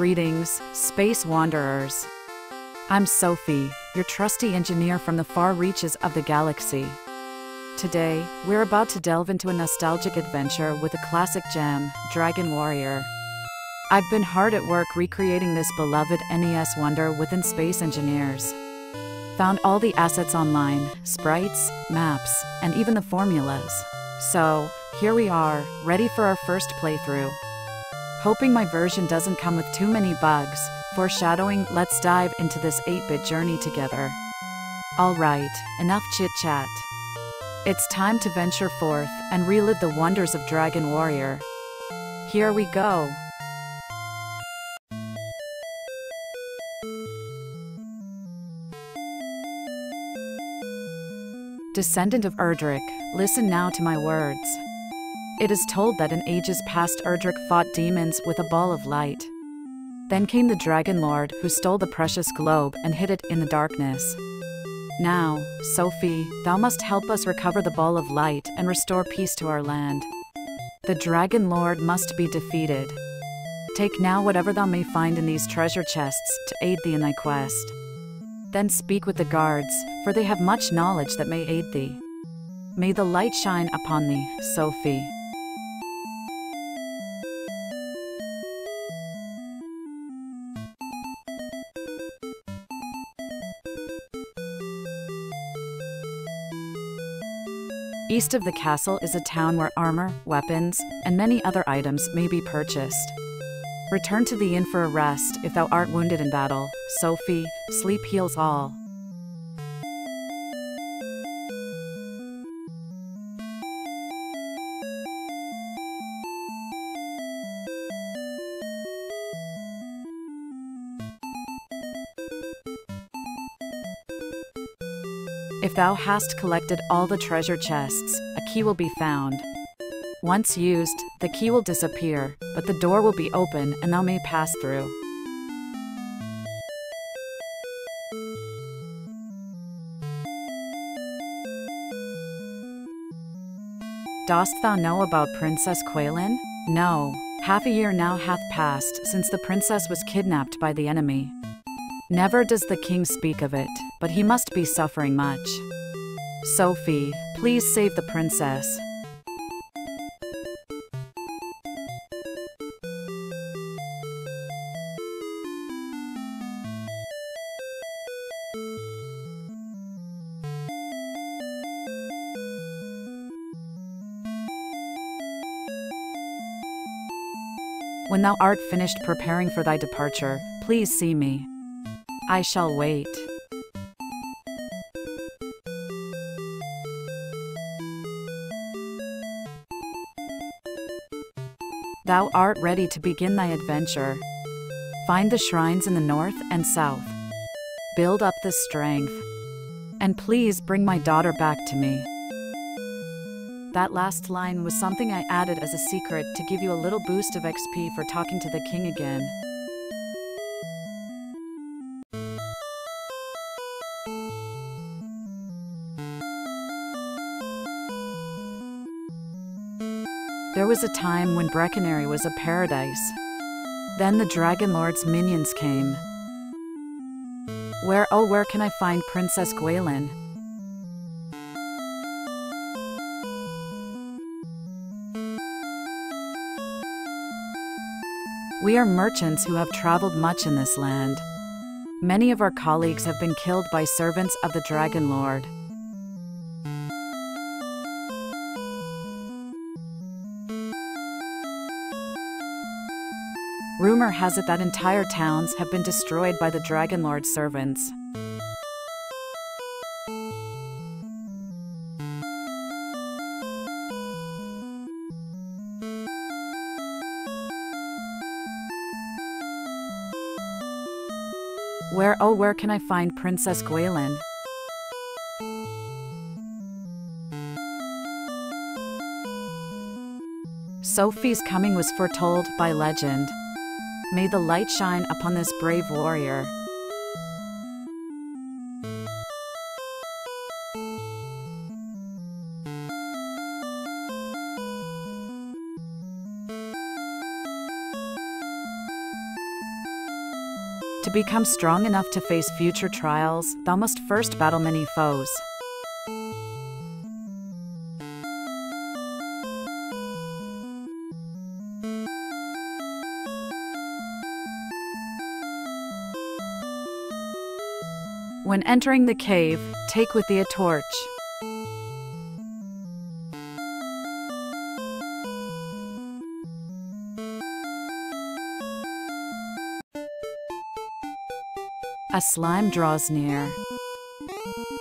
Greetings, Space Wanderers. I'm Sophie, your trusty engineer from the far reaches of the galaxy. Today, we're about to delve into a nostalgic adventure with a classic gem, Dragon Warrior. I've been hard at work recreating this beloved NES wonder within Space Engineers. Found all the assets online, sprites, maps, and even the formulas. So, here we are, ready for our first playthrough. Hoping my version doesn't come with too many bugs, foreshadowing, let's dive into this 8-bit journey together. Alright, enough chit-chat. It's time to venture forth and relive the wonders of Dragon Warrior. Here we go! Descendant of Erdrick, listen now to my words. It is told that in ages past Erdrick fought demons with a ball of light. Then came the Dragon Lord who stole the precious globe and hid it in the darkness. Now, Sophie, thou must help us recover the ball of light and restore peace to our land. The Dragon Lord must be defeated. Take now whatever thou may find in these treasure chests to aid thee in thy quest. Then speak with the guards, for they have much knowledge that may aid thee. May the light shine upon thee, Sophie. East of the castle is a town where armor, weapons, and many other items may be purchased. Return to the inn for a rest if thou art wounded in battle, Sophie, sleep heals all. If thou hast collected all the treasure chests, a key will be found. Once used, the key will disappear, but the door will be open and thou may pass through. Dost thou know about Princess Gwaelin? No, half a year now hath passed since the princess was kidnapped by the enemy. Never does the king speak of it, but he must be suffering much. Sophie, please save the princess. When thou art finished preparing for thy departure, please see me. I shall wait. Thou art ready to begin thy adventure. Find the shrines in the north and south. Build up the strength. And please bring my daughter back to me. That last line was something I added as a secret to give you a little boost of XP for talking to the king again. There was a time when Breconary was a paradise. Then the Dragon Lord's minions came. Where can I find Princess Gwaelin? We are merchants who have traveled much in this land. Many of our colleagues have been killed by servants of the Dragon Lord. Rumor has it that entire towns have been destroyed by the Dragon Lord's servants. Where can I find Princess Gwaelin? Sophie's coming was foretold by legend. May the light shine upon this brave warrior. To become strong enough to face future trials, thou must first battle many foes. When entering the cave, take with thee a torch. A slime draws near.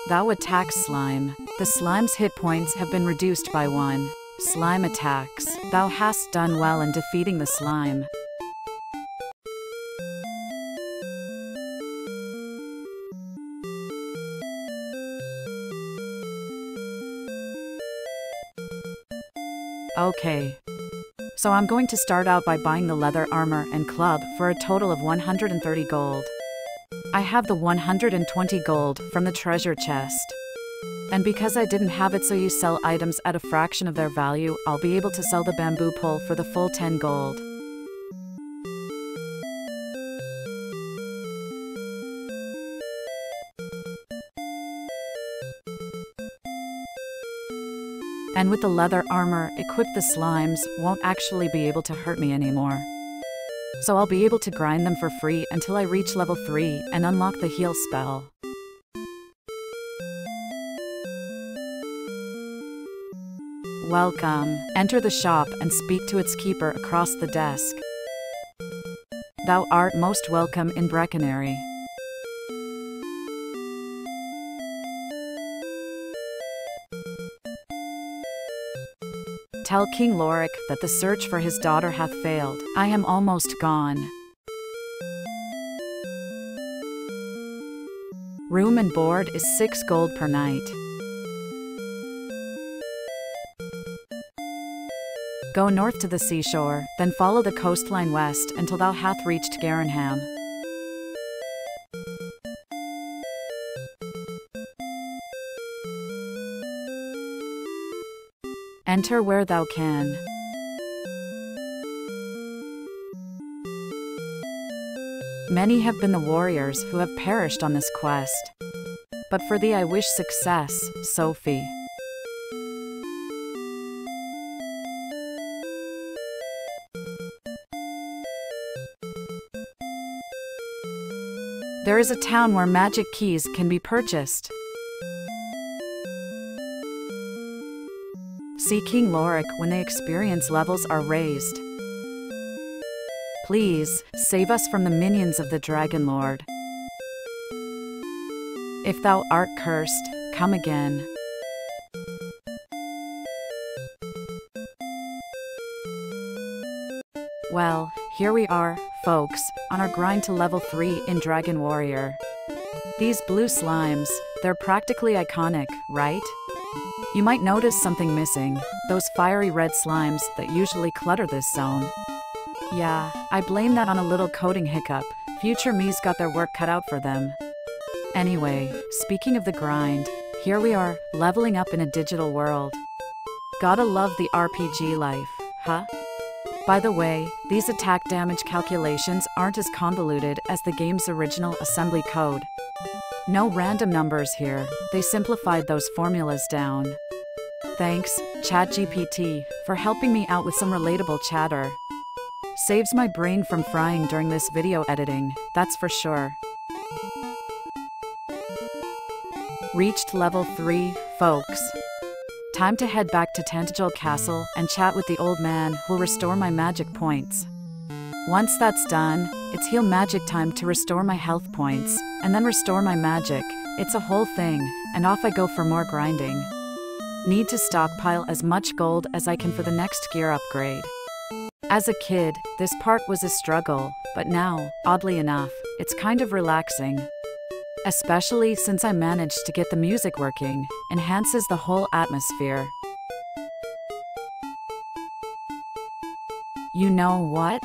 Thou attack slime. The slime's hit points have been reduced by 1. Slime attacks. Thou hast done well in defeating the slime. Okay. So I'm going to start out by buying the leather armor and club for a total of 130 gold. I have the 120 gold from the treasure chest. And because I didn't have it so you sell items at a fraction of their value, I'll be able to sell the bamboo pole for the full 10 gold. And with the leather armor equipped, the slimes won't actually be able to hurt me anymore. So I'll be able to grind them for free until I reach level 3 and unlock the heal spell. Welcome. Enter the shop and speak to its keeper across the desk. Thou art most welcome in Breconary. Tell King Lorik that the search for his daughter hath failed. I am almost gone. Room and board is 6 gold per night. Go north to the seashore, then follow the coastline west until thou hath reached Garinham. Enter where thou can. Many have been the warriors who have perished on this quest. But for thee I wish success, Sophie. There is a town where magic keys can be purchased. See King Lorik when the experience levels are raised. Please, save us from the minions of the Dragon Lord. If thou art cursed, come again. Well, here we are, folks, on our grind to level 3 in Dragon Warrior. These blue slimes, they're practically iconic, right? You might notice something missing, those fiery red slimes that usually clutter this zone. Yeah, I blame that on a little coding hiccup. Future me's got their work cut out for them. Anyway, speaking of the grind, here we are, leveling up in a digital world. Gotta love the RPG life, huh? By the way, these attack damage calculations aren't as convoluted as the game's original assembly code. No random numbers here, they simplified those formulas down. Thanks, ChatGPT, for helping me out with some relatable chatter. Saves my brain from frying during this video editing, that's for sure. Reached level 3, folks. Time to head back to Tantagel Castle and chat with the old man who'll restore my magic points. Once that's done, it's heal magic time to restore my health points, and then restore my magic. It's a whole thing, and off I go for more grinding. Need to stockpile as much gold as I can for the next gear upgrade. As a kid, this part was a struggle, but now, oddly enough, it's kind of relaxing. Especially since I managed to get the music working, enhances the whole atmosphere. You know what?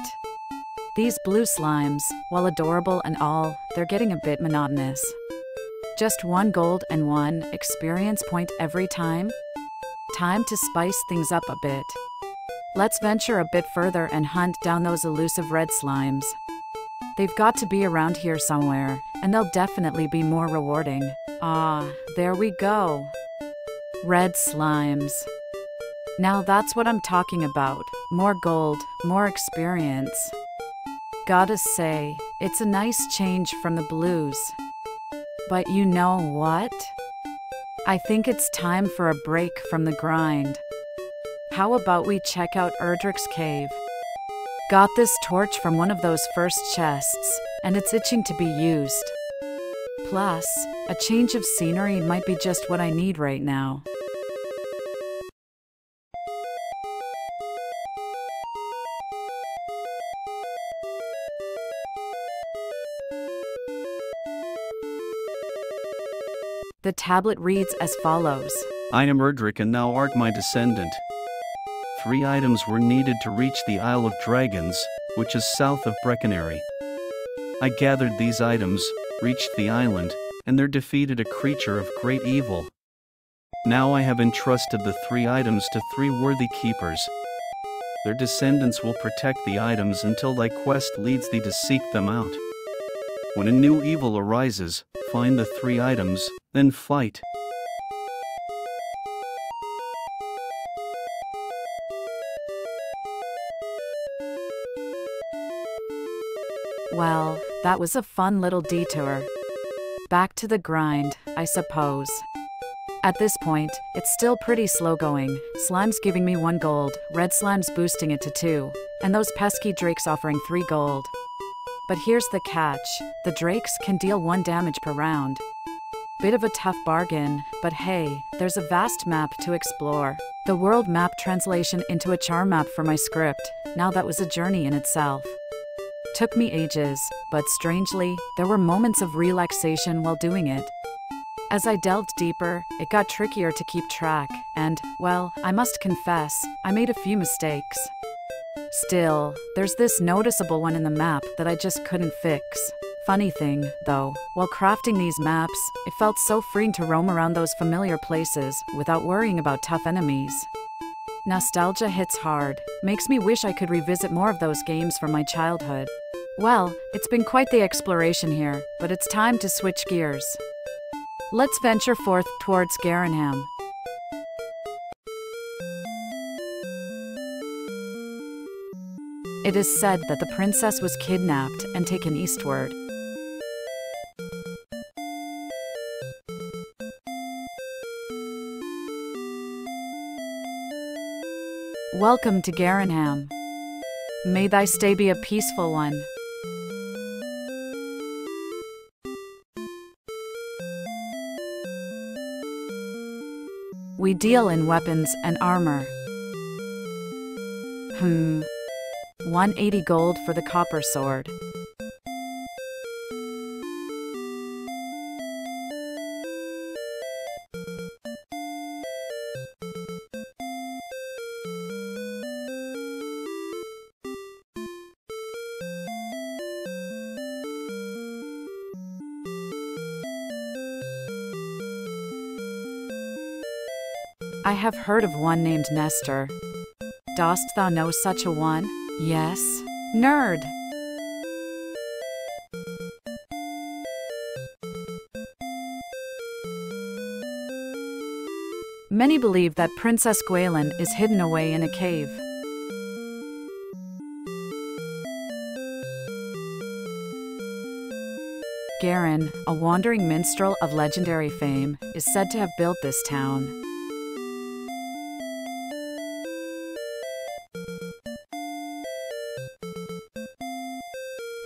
These blue slimes, while adorable and all, they're getting a bit monotonous. Just 1 gold and 1 experience point every time? Time to spice things up a bit. Let's venture a bit further and hunt down those elusive red slimes. They've got to be around here somewhere, and they'll definitely be more rewarding. Ah, there we go. Red slimes. Now that's what I'm talking about. More gold, more experience. Gotta say, it's a nice change from the blues. But you know what? I think it's time for a break from the grind. How about we check out Erdrick's cave? Got this torch from one of those first chests, and it's itching to be used. Plus, a change of scenery might be just what I need right now. The tablet reads as follows. I am Erdrick and thou art my descendant. 3 items were needed to reach the Isle of Dragons, which is south of Breconary. I gathered these items, reached the island, and there defeated a creature of great evil. Now I have entrusted the 3 items to 3 worthy keepers. Their descendants will protect the items until thy quest leads thee to seek them out. When a new evil arises, find the 3 items, then fight. Well, that was a fun little detour. Back to the grind, I suppose. At this point, it's still pretty slow going, slimes giving me 1 gold, red slimes boosting it to 2, and those pesky drakes offering 3 gold. But here's the catch, the drakes can deal 1 damage per round. Bit of a tough bargain, but hey, there's a vast map to explore. The world map translation into a char map for my script, now that was a journey in itself. Took me ages, but strangely, there were moments of relaxation while doing it. As I delved deeper, it got trickier to keep track, and, well, I must confess, I made a few mistakes. Still, there's this noticeable one in the map that I just couldn't fix. Funny thing, though, while crafting these maps, it felt so freeing to roam around those familiar places without worrying about tough enemies. Nostalgia hits hard, makes me wish I could revisit more of those games from my childhood. Well, it's been quite the exploration here, but it's time to switch gears. Let's venture forth towards Garinham. It is said that the princess was kidnapped and taken eastward. Welcome to Garinham. May thy stay be a peaceful one. We deal in weapons and armor. 180 gold for the copper sword. I have heard of one named Nestor. Dost thou know such a one? Yes, nerd. Many believe that Princess Gwaelin is hidden away in a cave. Garin, a wandering minstrel of legendary fame, is said to have built this town.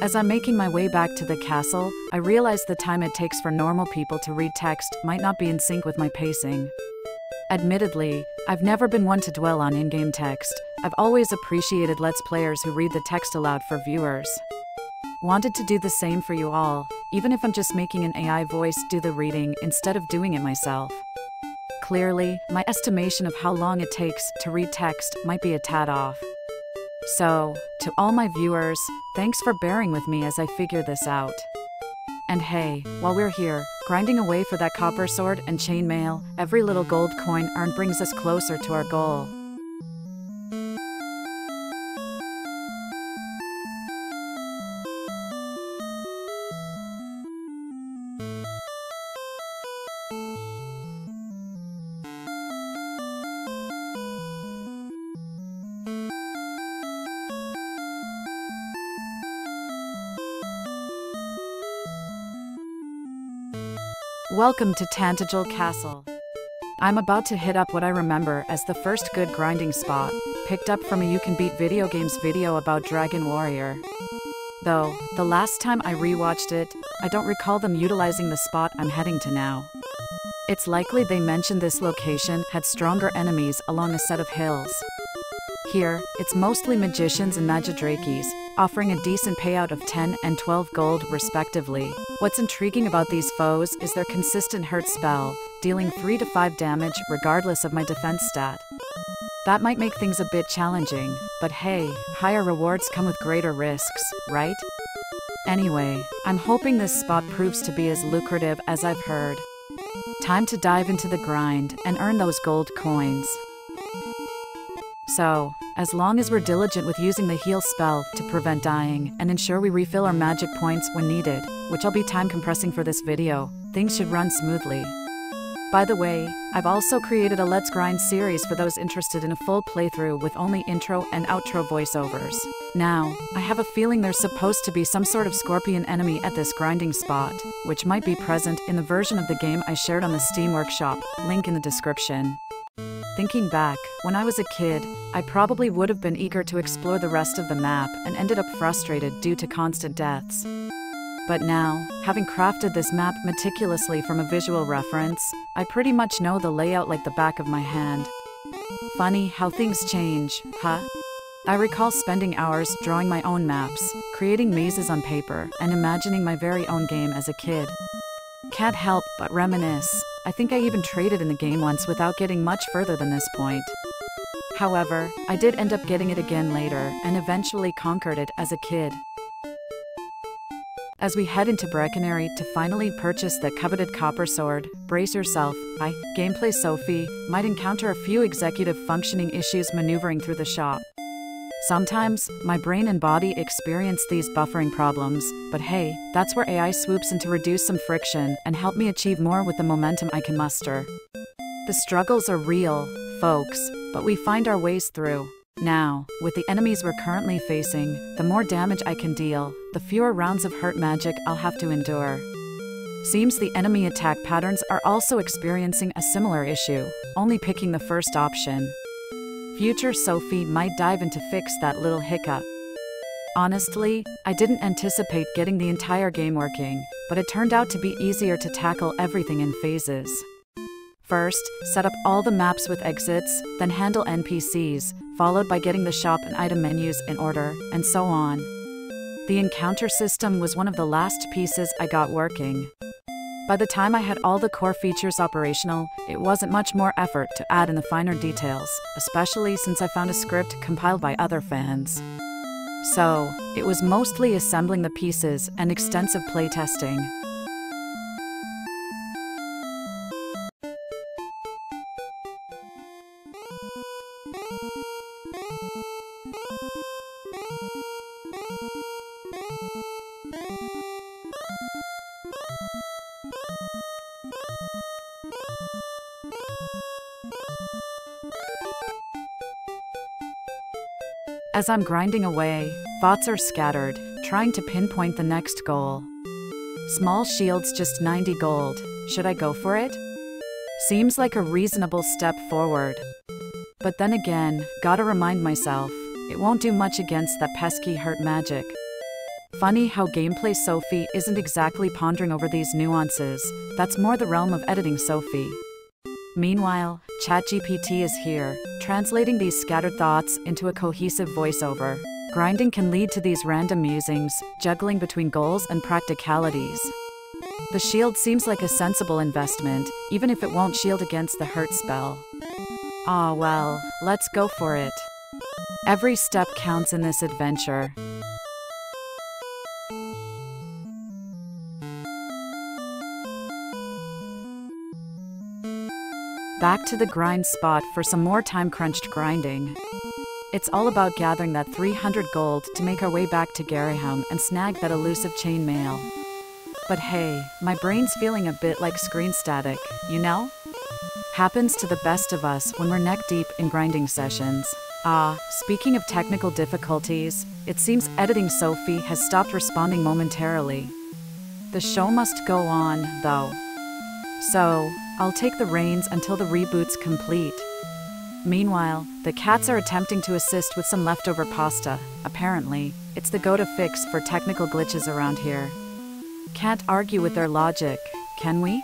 As I'm making my way back to the castle, I realize the time it takes for normal people to read text might not be in sync with my pacing. Admittedly, I've never been one to dwell on in-game text. I've always appreciated Let's Players who read the text aloud for viewers. Wanted to do the same for you all, even if I'm just making an AI voice do the reading instead of doing it myself. Clearly, my estimation of how long it takes to read text might be a tad off. So, to all my viewers, thanks for bearing with me as I figure this out. And hey, while we're here, grinding away for that copper sword and chainmail, every little gold coin earned brings us closer to our goal. Welcome to Tantagel Castle. I'm about to hit up what I remember as the first good grinding spot, picked up from a You Can Beat Video Games video about Dragon Warrior. Though, the last time I rewatched it, I don't recall them utilizing the spot I'm heading to now. It's likely they mentioned this location had stronger enemies along a set of hills. Here, it's mostly magicians and magidrakis, offering a decent payout of 10 and 12 gold respectively. What's intriguing about these foes is their consistent hurt spell, dealing 3 to 5 damage regardless of my defense stat. That might make things a bit challenging, but hey, higher rewards come with greater risks, right? Anyway, I'm hoping this spot proves to be as lucrative as I've heard. Time to dive into the grind and earn those gold coins. So, as long as we're diligent with using the heal spell to prevent dying and ensure we refill our magic points when needed, which I'll be time compressing for this video, things should run smoothly. By the way, I've also created a Let's Grind series for those interested in a full playthrough with only intro and outro voiceovers. Now, I have a feeling there's supposed to be some sort of scorpion enemy at this grinding spot, which might be present in the version of the game I shared on the Steam Workshop, link in the description. Thinking back, when I was a kid, I probably would have been eager to explore the rest of the map and ended up frustrated due to constant deaths. But now, having crafted this map meticulously from a visual reference, I pretty much know the layout like the back of my hand. Funny how things change, huh? I recall spending hours drawing my own maps, creating mazes on paper, and imagining my very own game as a kid. Can't help but reminisce. I think I even traded in the game once without getting much further than this point. However, I did end up getting it again later and eventually conquered it as a kid. As we head into Breconary to finally purchase the coveted copper sword, brace yourself, I, GameplaySophie, might encounter a few executive functioning issues maneuvering through the shop. Sometimes, my brain and body experience these buffering problems, but hey, that's where AI swoops in to reduce some friction and help me achieve more with the momentum I can muster. The struggles are real, folks, but we find our ways through. Now, with the enemies we're currently facing, the more damage I can deal, the fewer rounds of hurt magic I'll have to endure. Seems the enemy attack patterns are also experiencing a similar issue, only picking the first option. Future Sophie might dive in to fix that little hiccup. Honestly, I didn't anticipate getting the entire game working, but it turned out to be easier to tackle everything in phases. First, set up all the maps with exits, then handle NPCs, followed by getting the shop and item menus in order, and so on. The encounter system was one of the last pieces I got working. By the time I had all the core features operational, it wasn't much more effort to add in the finer details, especially since I found a script compiled by other fans. So, it was mostly assembling the pieces and extensive playtesting. As I'm grinding away, thoughts are scattered, trying to pinpoint the next goal. Small shields, just 90 gold, should I go for it? Seems like a reasonable step forward. But then again, gotta remind myself, it won't do much against that pesky hurt magic. Funny how GameplaySophie isn't exactly pondering over these nuances, that's more the realm of editing Sophie. Meanwhile, ChatGPT is here, translating these scattered thoughts into a cohesive voiceover. Grinding can lead to these random musings, juggling between goals and practicalities. The shield seems like a sensible investment, even if it won't shield against the hurt spell. Ah well, let's go for it. Every step counts in this adventure. Back to the grind spot for some more time-crunched grinding. It's all about gathering that 300 gold to make our way back to Garinham and snag that elusive chainmail. But hey, my brain's feeling a bit like screen static, you know? Happens to the best of us when we're neck-deep in grinding sessions. Speaking of technical difficulties, it seems editing Sophie has stopped responding momentarily. The show must go on, though. So, I'll take the reins until the reboot's complete. Meanwhile, the cats are attempting to assist with some leftover pasta. Apparently, it's the go-to fix for technical glitches around here. Can't argue with their logic, can we?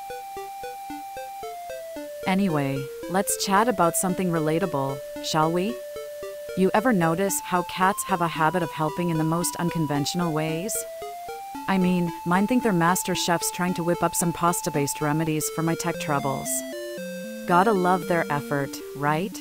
Anyway, let's chat about something relatable, shall we? You ever notice how cats have a habit of helping in the most unconventional ways? I mean, mine think they're master chefs trying to whip up some pasta-based remedies for my tech troubles. Gotta love their effort, right?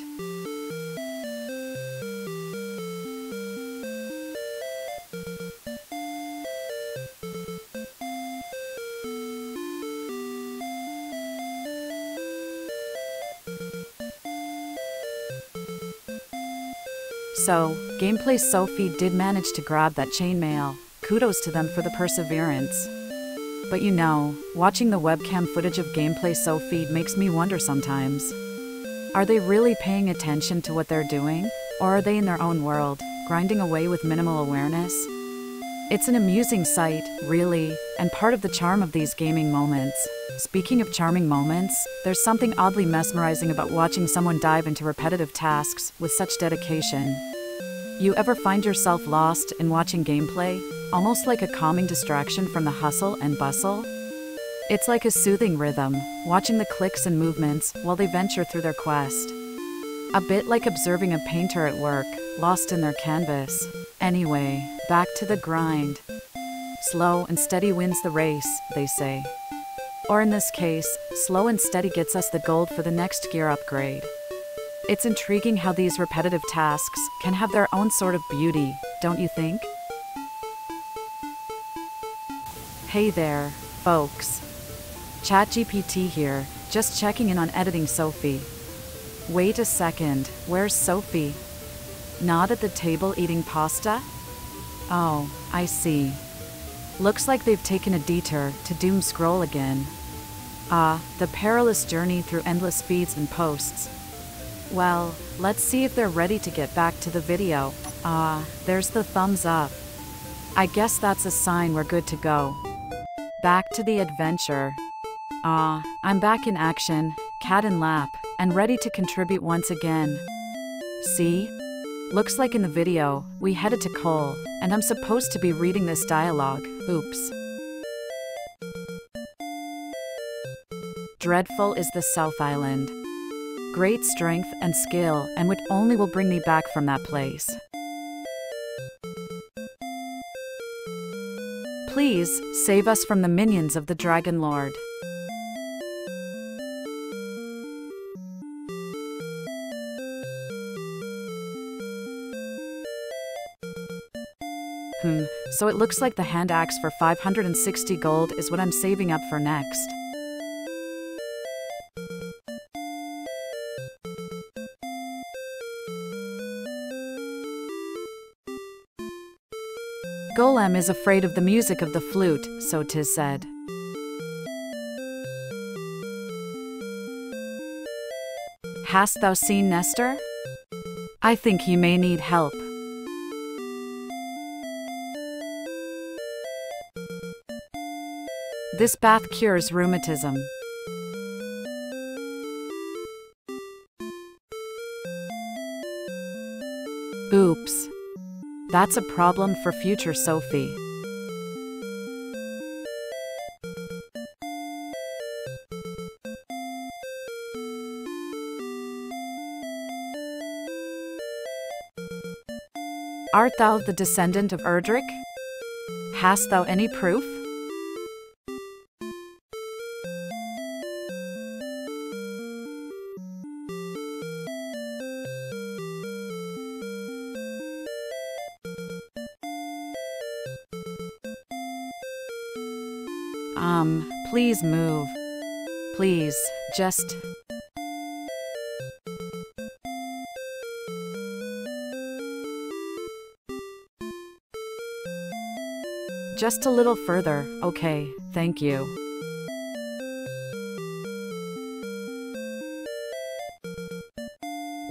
So, GameplaySophie did manage to grab that chainmail. Kudos to them for the perseverance. But you know, watching the webcam footage of GameplaySophie makes me wonder sometimes. Are they really paying attention to what they're doing? Or are they in their own world, grinding away with minimal awareness? It's an amusing sight, really, and part of the charm of these gaming moments. Speaking of charming moments, there's something oddly mesmerizing about watching someone dive into repetitive tasks with such dedication. You ever find yourself lost in watching gameplay? Almost like a calming distraction from the hustle and bustle? It's like a soothing rhythm, watching the clicks and movements while they venture through their quest. A bit like observing a painter at work, lost in their canvas. Anyway, back to the grind. Slow and steady wins the race, they say. Or in this case, slow and steady gets us the gold for the next gear upgrade. It's intriguing how these repetitive tasks can have their own sort of beauty, don't you think? Hey there, folks. ChatGPT here, just checking in on editing Sophie. Wait a second, where's Sophie? Not at the table eating pasta? Oh, I see. Looks like they've taken a detour to doom scroll again. Ah, the perilous journey through endless feeds and posts. Well, let's see if they're ready to get back to the video. Ah, there's the thumbs up. I guess that's a sign we're good to go. Back to the adventure. Ah, I'm back in action, cat in lap, and ready to contribute once again. See? Looks like in the video, we headed to Cole, and I'm supposed to be reading this dialogue. Oops. Dreadful is the South Island. Great strength and skill, and which only will bring thee back from that place. Please, save us from the minions of the Dragon Lord. So it looks like the hand axe for 560 gold is what I'm saving up for next. Golem is afraid of the music of the flute, so 'tis said. Hast thou seen Nestor? I think he may need help. This bath cures rheumatism. Oops. That's a problem for future Sophie. Art thou the descendant of Erdrick? Hast thou any proof? Please move. Please, just... Just a little further, okay, thank you.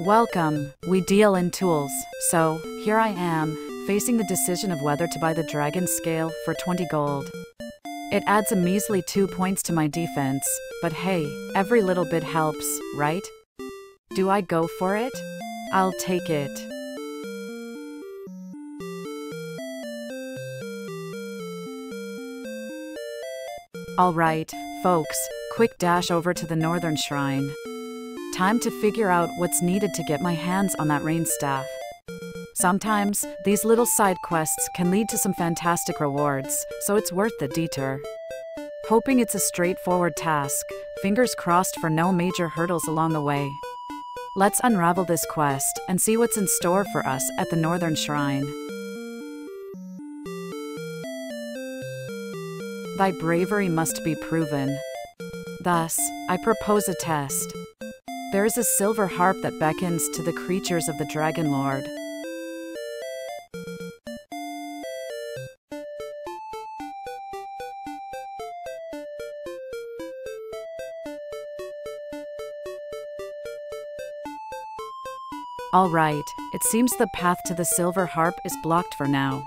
Welcome, we deal in tools, so, here I am, facing the decision of whether to buy the dragon scale for 20 gold. It adds a measly 2 points to my defense, but hey, every little bit helps, right? Do I go for it? I'll take it. Alright, folks, quick dash over to the Northern Shrine. Time to figure out what's needed to get my hands on that rain staff. Sometimes, these little side quests can lead to some fantastic rewards, so it's worth the detour. Hoping it's a straightforward task, fingers crossed for no major hurdles along the way. Let's unravel this quest and see what's in store for us at the Northern Shrine. Thy bravery must be proven. Thus, I propose a test. There is a silver harp that beckons to the creatures of the Dragon Lord. Alright, it seems the path to the silver harp is blocked for now.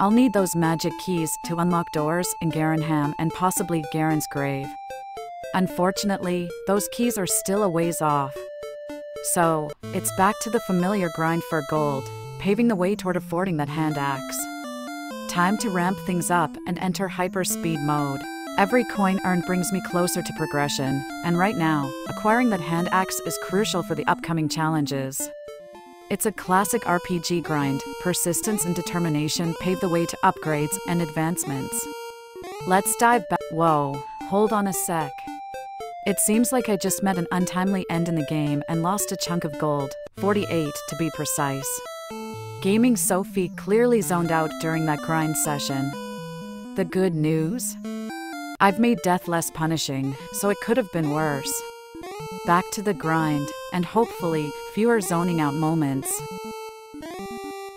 I'll need those magic keys to unlock doors in Garinham and possibly Garin's grave. Unfortunately, those keys are still a ways off. So, it's back to the familiar grind for gold, paving the way toward affording that hand axe. Time to ramp things up and enter hyper-speed mode. Every coin earned brings me closer to progression, and right now, acquiring that hand axe is crucial for the upcoming challenges. It's a classic RPG grind, persistence and determination pave the way to upgrades and advancements. Let's dive back. Whoa. Hold on a sec. It seems like I just met an untimely end in the game and lost a chunk of gold, 48 to be precise. Gaming Sophie clearly zoned out during that grind session. The good news? I've made death less punishing, so it could have been worse. Back to the grind, and hopefully, fewer zoning out moments.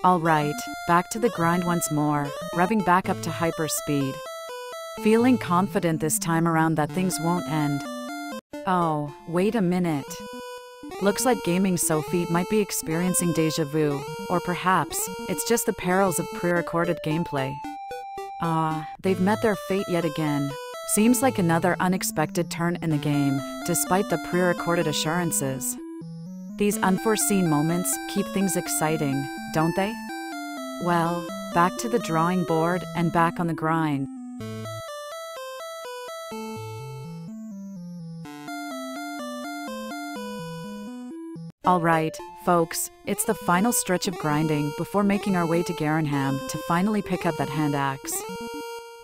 Alright, back to the grind once more, revving back up to hyper speed. Feeling confident this time around that things won't end. Oh, wait a minute. Looks like Gaming Sophie might be experiencing deja vu, or perhaps, it's just the perils of pre-recorded gameplay. They've met their fate yet again. Seems like another unexpected turn in the game, despite the pre-recorded assurances. These unforeseen moments keep things exciting, don't they? Well, back to the drawing board and back on the grind. Alright, folks, it's the final stretch of grinding before making our way to Garinham to finally pick up that hand axe.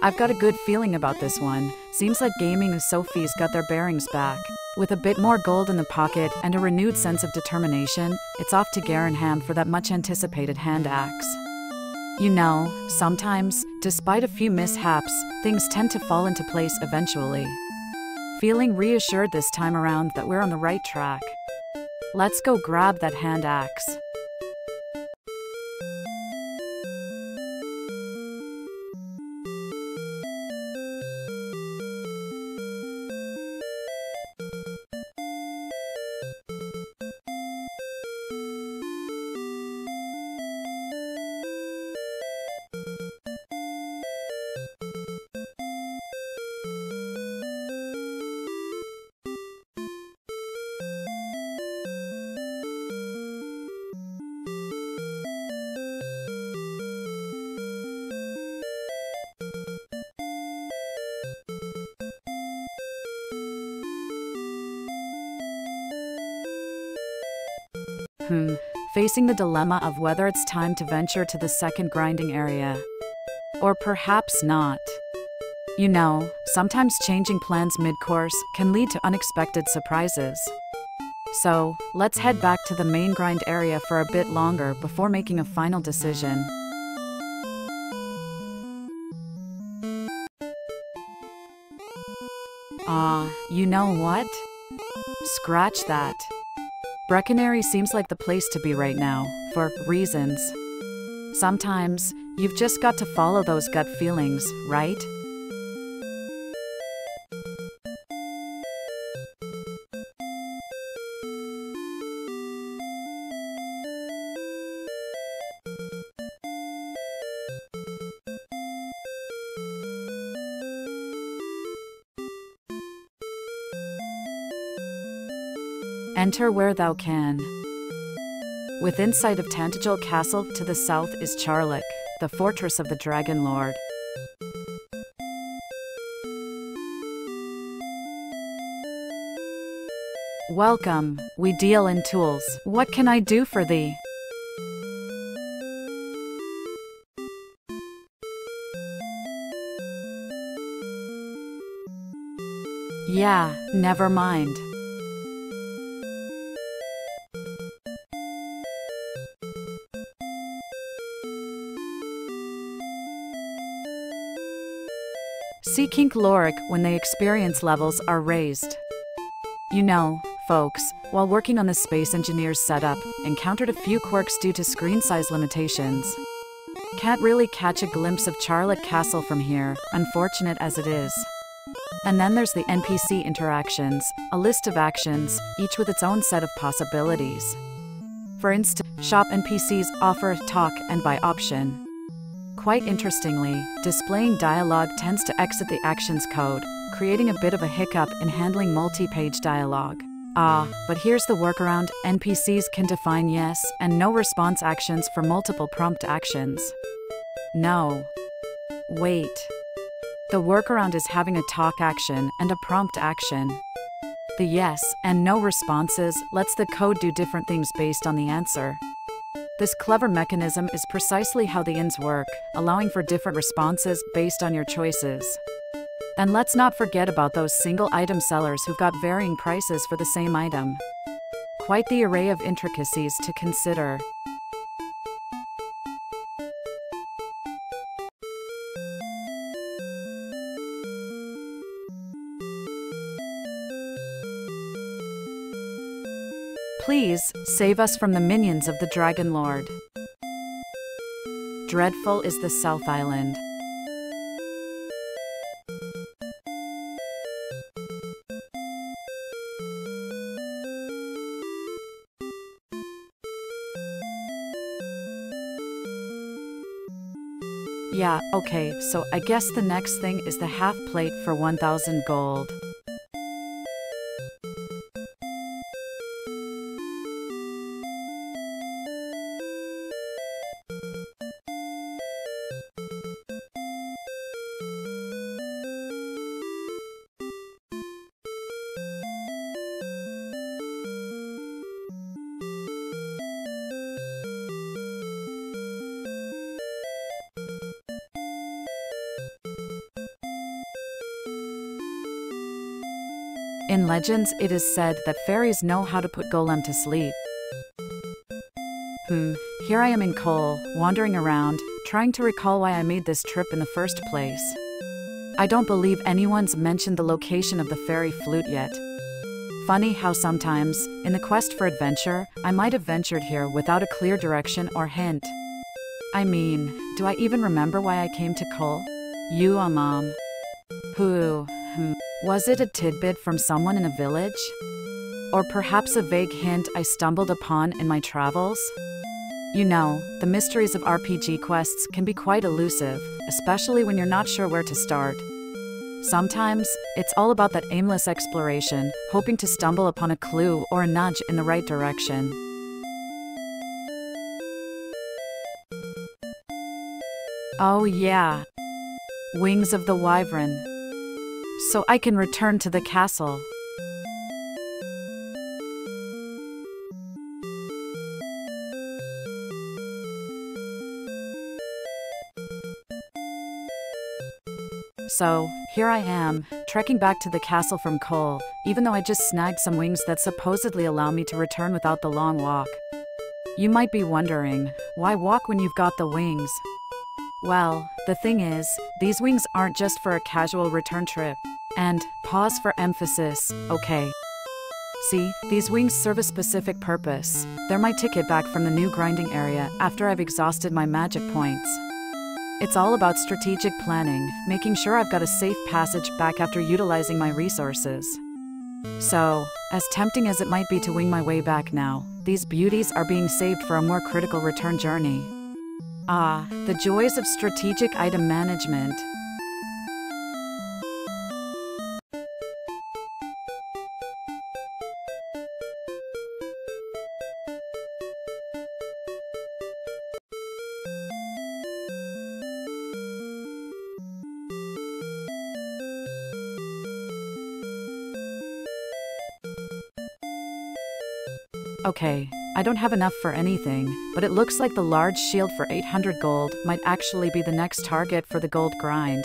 I've got a good feeling about this one, seems like Gaming Sophie's got their bearings back. With a bit more gold in the pocket and a renewed sense of determination, it's off to Garinham for that much anticipated hand axe. You know, sometimes, despite a few mishaps, things tend to fall into place eventually. Feeling reassured this time around that we're on the right track. Let's go grab that hand axe. Facing the dilemma of whether it's time to venture to the second grinding area. Or perhaps not. You know, sometimes changing plans mid-course can lead to unexpected surprises. So, let's head back to the main grind area for a bit longer before making a final decision. You know what? Scratch that. Breconary seems like the place to be right now, for reasons. Sometimes, you've just got to follow those gut feelings, right? Enter where thou can. Within sight of Tantagel Castle, to the south is Charlik, the fortress of the Dragon Lord. Welcome, we deal in tools. What can I do for thee? Yeah, never mind. See Kink Lorik when the experience levels are raised. You know, folks, while working on the Space Engineers setup, encountered a few quirks due to screen size limitations. Can't really catch a glimpse of Charlik Castle from here, unfortunate as it is. And then there's the NPC interactions, a list of actions, each with its own set of possibilities. For instance, shop NPCs offer talk and buy option. Quite interestingly, displaying dialogue tends to exit the actions code, creating a bit of a hiccup in handling multi-page dialogue. Ah, but here's the workaround, NPCs can define yes and no response actions for multiple prompt actions. No. Wait. The workaround is having a talk action and a prompt action. The yes and no responses lets the code do different things based on the answer. This clever mechanism is precisely how the ins work, allowing for different responses based on your choices. And let's not forget about those single item sellers who've got varying prices for the same item. Quite the array of intricacies to consider. Please, save us from the minions of the Dragon Lord. Dreadful is the South Island. Yeah, okay, so I guess the next thing is the half plate for 1,000 gold. In legends, it is said that fairies know how to put Golem to sleep. Here I am in Cole, wandering around, trying to recall why I made this trip in the first place. I don't believe anyone's mentioned the location of the fairy flute yet. Funny how sometimes, in the quest for adventure, I might have ventured here without a clear direction or hint. I mean, do I even remember why I came to Cole? You a mom. Was it a tidbit from someone in a village? Or perhaps a vague hint I stumbled upon in my travels? You know, the mysteries of RPG quests can be quite elusive, especially when you're not sure where to start. Sometimes, it's all about that aimless exploration, hoping to stumble upon a clue or a nudge in the right direction. Oh yeah. Wings of the Wyvern. So I can return to the castle. So, here I am, trekking back to the castle from Cole, even though I just snagged some wings that supposedly allow me to return without the long walk. You might be wondering, why walk when you've got the wings? Well, the thing is, these wings aren't just for a casual return trip. And, pause for emphasis, okay. See, these wings serve a specific purpose. They're my ticket back from the new grinding area after I've exhausted my magic points. It's all about strategic planning, making sure I've got a safe passage back after utilizing my resources. So, as tempting as it might be to wing my way back now, these beauties are being saved for a more critical return journey. Ah, the joys of strategic item management. Okay, I don't have enough for anything, but it looks like the large shield for 800 gold might actually be the next target for the gold grind.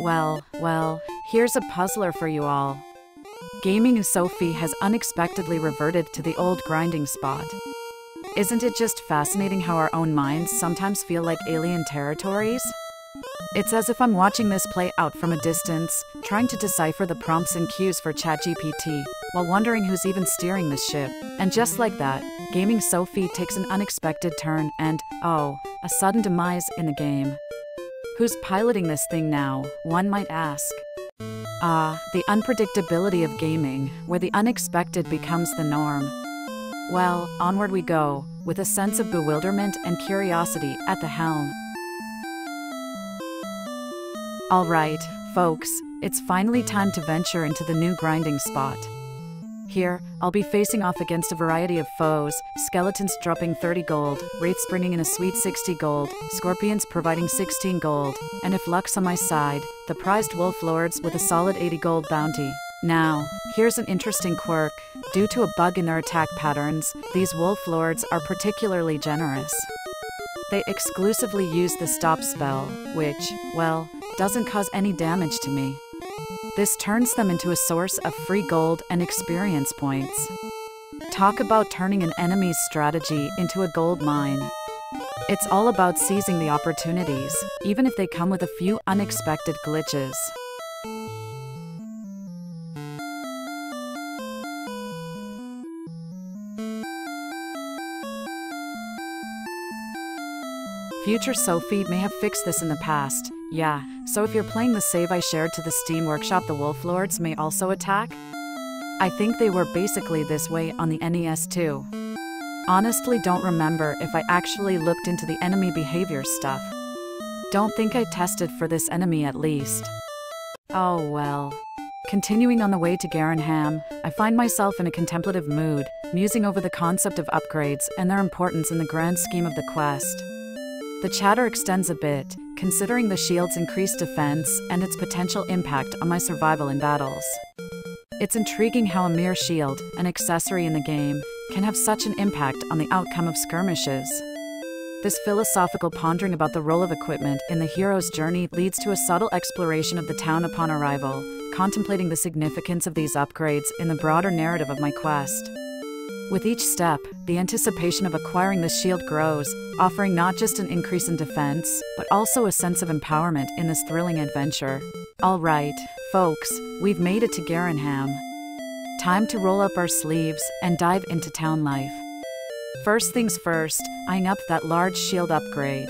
Well, here's a puzzler for you all. Gaming Sophie has unexpectedly reverted to the old grinding spot. Isn't it just fascinating how our own minds sometimes feel like alien territories? It's as if I'm watching this play out from a distance, trying to decipher the prompts and cues for ChatGPT, while wondering who's even steering this ship. And just like that, Gaming Sophie takes an unexpected turn and, oh, a sudden demise in the game. Who's piloting this thing now, one might ask? Ah, the unpredictability of gaming, where the unexpected becomes the norm. Well, onward we go, with a sense of bewilderment and curiosity at the helm. Alright, folks, it's finally time to venture into the new grinding spot. Here, I'll be facing off against a variety of foes, skeletons dropping 30 gold, wraiths bringing in a sweet 60 gold, scorpions providing 16 gold, and if luck's on my side, the prized wolf lords with a solid 80 gold bounty. Now, here's an interesting quirk. Due to a bug in their attack patterns, these wolf lords are particularly generous. They exclusively use the stop spell, which, well, doesn't cause any damage to me. This turns them into a source of free gold and experience points. Talk about turning an enemy's strategy into a gold mine. It's all about seizing the opportunities, even if they come with a few unexpected glitches. Future Sophie may have fixed this in the past, yeah, so if you're playing the save I shared to the Steam Workshop, the Wolf Lords may also attack? I think they were basically this way on the NES too. Honestly don't remember if I actually looked into the enemy behavior stuff. Don't think I tested for this enemy at least. Oh well. Continuing on the way to Garinham, I find myself in a contemplative mood, musing over the concept of upgrades and their importance in the grand scheme of the quest. The chatter extends a bit, considering the shield's increased defense and its potential impact on my survival in battles. It's intriguing how a mere shield, an accessory in the game, can have such an impact on the outcome of skirmishes. This philosophical pondering about the role of equipment in the hero's journey leads to a subtle exploration of the town upon arrival, contemplating the significance of these upgrades in the broader narrative of my quest. With each step, the anticipation of acquiring the shield grows, offering not just an increase in defense, but also a sense of empowerment in this thrilling adventure. Alright, folks, we've made it to Garinham. Time to roll up our sleeves and dive into town life. First things first, eyeing up that large shield upgrade.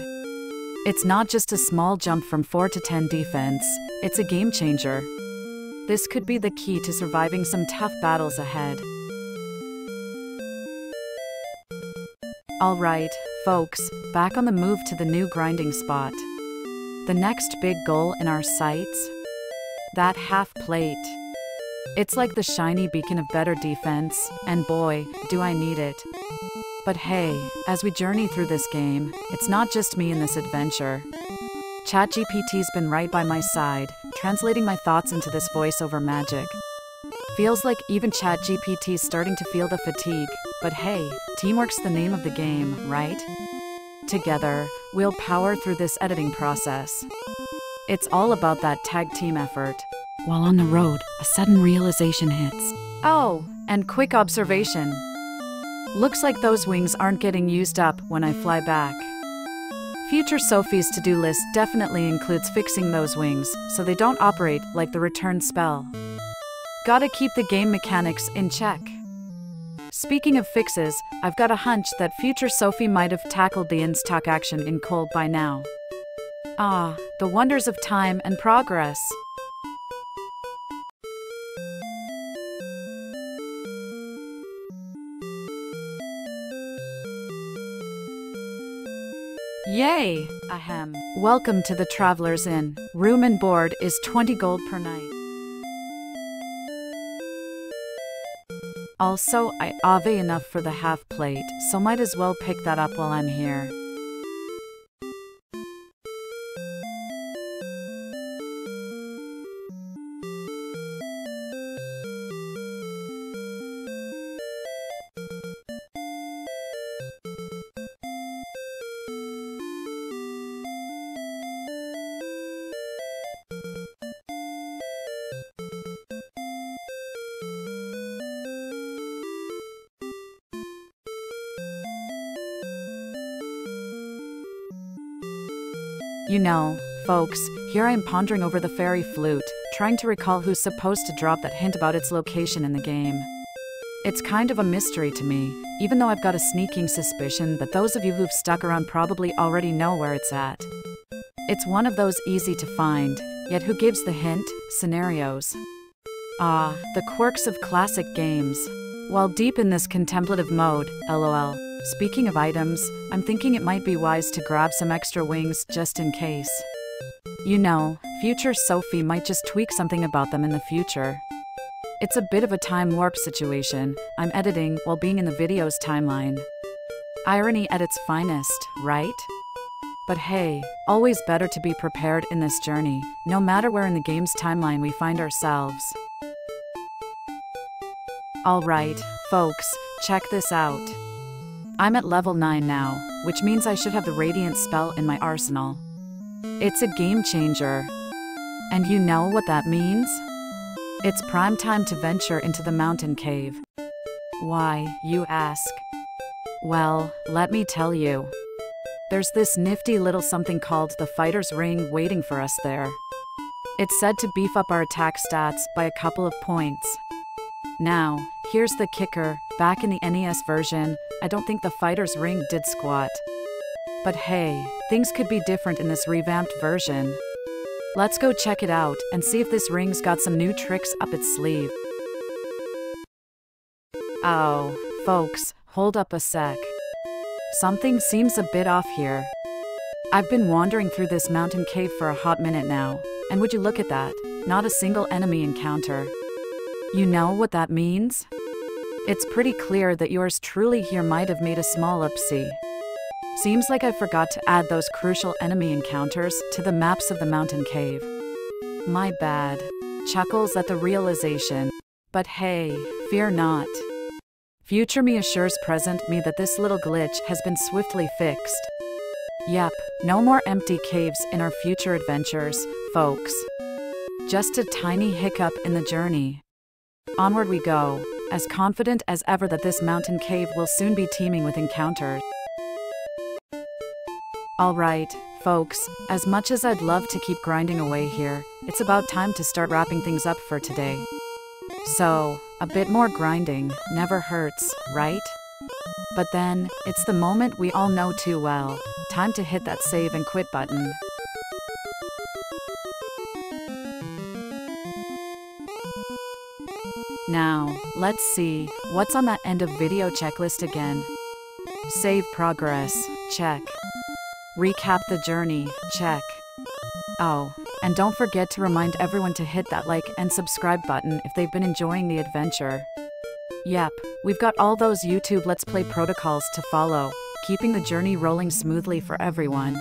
It's not just a small jump from 4 to 10 defense, it's a game changer. This could be the key to surviving some tough battles ahead. Alright, folks, back on the move to the new grinding spot. The next big goal in our sights? That half plate. It's like the shiny beacon of better defense, and boy, do I need it. But hey, as we journey through this game, it's not just me in this adventure. ChatGPT's been right by my side, translating my thoughts into this voiceover magic. Feels like even ChatGPT's starting to feel the fatigue, but hey, teamwork's the name of the game, right? Together, we'll power through this editing process. It's all about that tag team effort. While on the road, a sudden realization hits. Oh, and quick observation. Looks like those wings aren't getting used up when I fly back. Future Sophie's to-do list definitely includes fixing those wings so they don't operate like the return spell. Gotta keep the game mechanics in check. Speaking of fixes, I've got a hunch that Future Sophie might have tackled the in-stock action in Cole by now. Ah, the wonders of time and progress. Yay! Ahem. Welcome to the Traveler's Inn. Room and board is 20 gold per night. Also, I have enough for the half plate, so might as well pick that up while I'm here. You know, folks, here I am pondering over the fairy flute, trying to recall who's supposed to drop that hint about its location in the game. It's kind of a mystery to me, even though I've got a sneaking suspicion that those of you who've stuck around probably already know where it's at. It's one of those easy to find, yet who gives the hint, scenarios. Ah, the quirks of classic games. While deep in this contemplative mode, lol. Speaking of items, I'm thinking it might be wise to grab some extra wings just in case. You know, future Sophie might just tweak something about them in the future. It's a bit of a time warp situation. I'm editing while being in the video's timeline. Irony at its finest, right? But hey, always better to be prepared in this journey, no matter where in the game's timeline we find ourselves. Alright, folks, check this out. I'm at level 9 now, which means I should have the Radiant spell in my arsenal. It's a game changer. And you know what that means? It's prime time to venture into the mountain cave. Why, you ask? Well, let me tell you. There's this nifty little something called the Fighter's Ring waiting for us there. It's said to beef up our attack stats by a couple of points. Now, here's the kicker, back in the NES version, I don't think the Fighter's Ring did squat. But hey, things could be different in this revamped version. Let's go check it out and see if this ring's got some new tricks up its sleeve. Oh, folks, hold up a sec. Something seems a bit off here. I've been wandering through this mountain cave for a hot minute now, and would you look at that, not a single enemy encounter. You know what that means? It's pretty clear that yours truly here might have made a small oopsie. Seems like I forgot to add those crucial enemy encounters to the maps of the mountain cave. My bad. Chuckles at the realization. But hey, fear not. Future me assures present me that this little glitch has been swiftly fixed. Yep, no more empty caves in our future adventures, folks. Just a tiny hiccup in the journey. Onward we go, as confident as ever that this mountain cave will soon be teeming with encounters. Alright, folks, as much as I'd love to keep grinding away here, it's about time to start wrapping things up for today. So, a bit more grinding never hurts, right? But then, it's the moment we all know too well, time to hit that save and quit button. Now, let's see, what's on that end of video checklist again? Save progress, check. Recap the journey, check. Oh, and don't forget to remind everyone to hit that like and subscribe button if they've been enjoying the adventure. Yep, we've got all those YouTube Let's Play protocols to follow, keeping the journey rolling smoothly for everyone.